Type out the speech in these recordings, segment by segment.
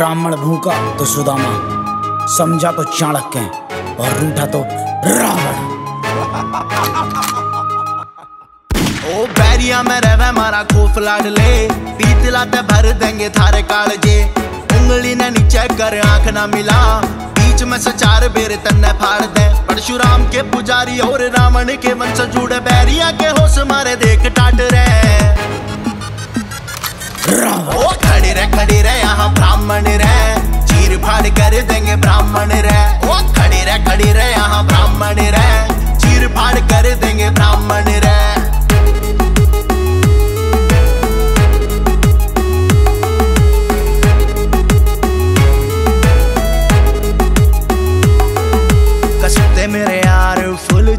ब्राह्मण भूखा तो सुदामा, समझा तो चाणक्य और रूठा तो रावण। ओ बैरिया में रहे मारा खोफ लाडले, पीतला ते भर देंगे थारे कालजे। उंगली ने नीचे कर आंख ना मिला, बीच में से चार बेर तन्ने फाड़ दे। परशुराम के पुजारी और रावण के वंश जुड़े, बैरिया के होश मारे देख टाट रहे। ओ खड़ी रहे यहाँ ब्राह्मण रहे, चीर फाड़ कर देंगे ब्राह्मण रहे। ओ खड़ी रहे यहाँ ब्राह्मण रहे, चीर फाड़ कर देंगे ब्राह्मण रहे।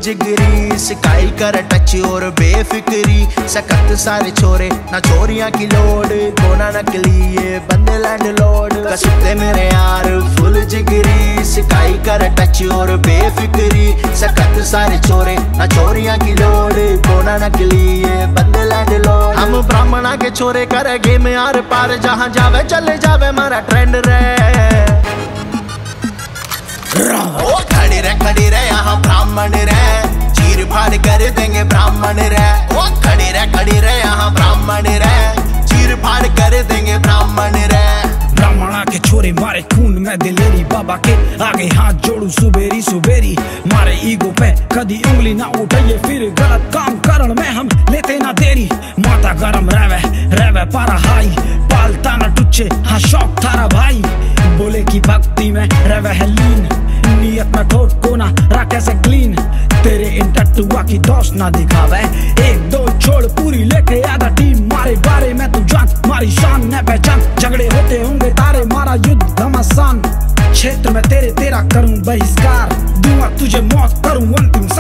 जिगरी सिकाई कर टच और बेफिक्री, सकत सारे छोरे ना छोरियां की लोड। कोना नकली ये बंदे लैंडलॉर्ड, कसते मेरे यार फुल जिगरी। सिकाई कर टच और बेफिक्री, सकत सारे छोरे ना छोरियां की लोड। कोना नकली ये बंदे लैंडलॉर्ड, हम ब्राह्मणा के छोरे करे गेम यार पार। जहाँ जावे चले जावे मारा ट्रेंड रे। ओ खड़ी रहे यहाँ ब्राह्मण रहे, चीर फाड़ कर देंगे ब्राह्मण रहे। ओ खड़ी रहे यहाँ ब्राह्मण रहे, चीर फाड़ कर देंगे ब्राह्मण रहे। ब्राह्मणा के छोरे मारे खून में दिलेरी, बाबा के आगे हाथ जोड़ू सुबेरी सुबेरी। मारे ईगो पे कभी उंगली ना उठाइए, फिर गलत काम करण में हम लेते ना देरी। माता गरम रहे रहे पारा हाई, पालता ना टुच्चे हाँ शौक थारा भाई। बोले की भक्ति में रहे है लीन, नियत में ठोट कोना रखे से क्लीन। तेरे इन टट्टुआ की दोस्त ना दिखावे, एक दो छोड़ पूरी लेके आधा टीम। मारे बारे में तू जान, मारी शान न पहचान। झगड़े होते होंगे तारे, मारा युद्ध घमासान। क्षेत्र में तेरे तेरा करूं बहिष्कार, दूंगा तुझे मौत करूं अंतिम